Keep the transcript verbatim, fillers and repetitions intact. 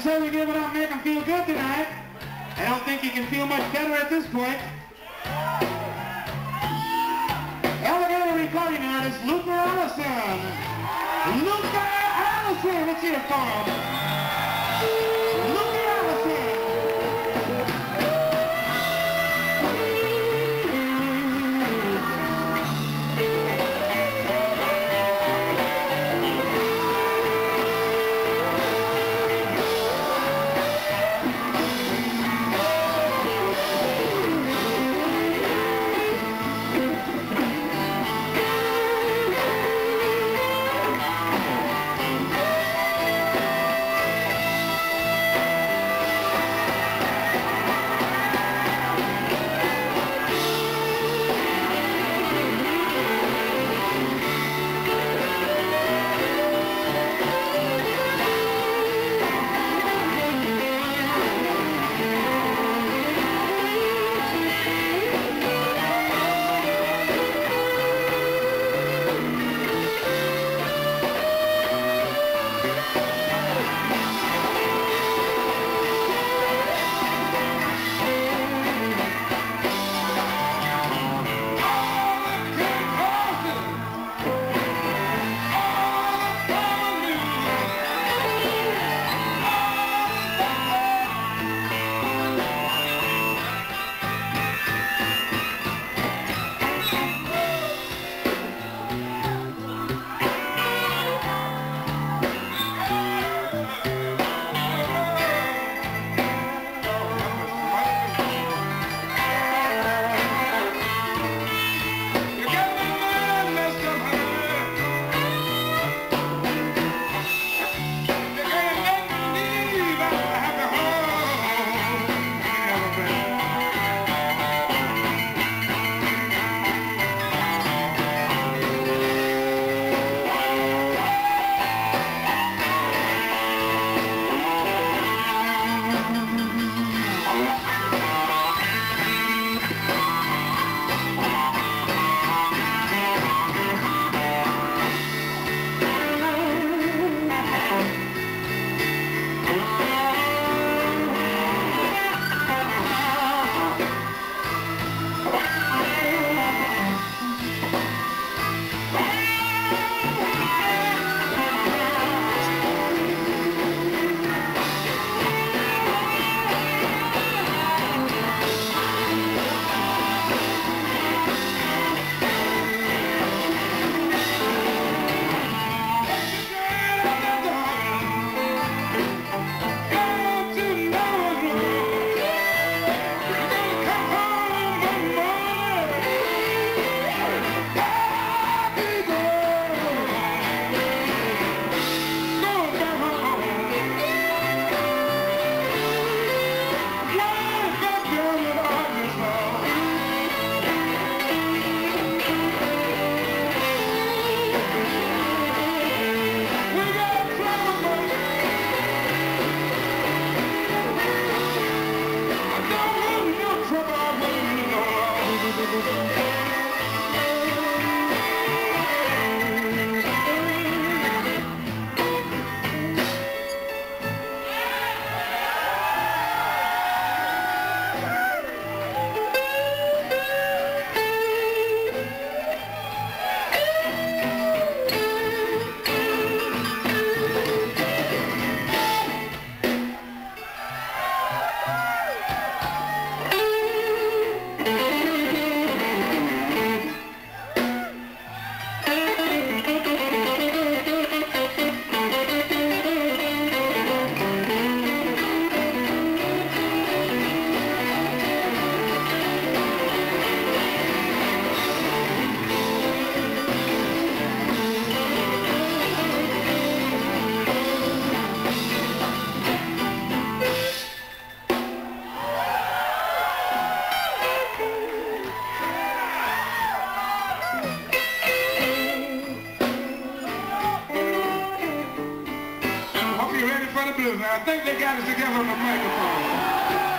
He certainly did without making him feel good tonight. I don't think he can feel much better at this point. Elevator recording artist Luther Allison. Luther Allison, let's hear it for him. Luther Allison. I think they got it together on the microphone.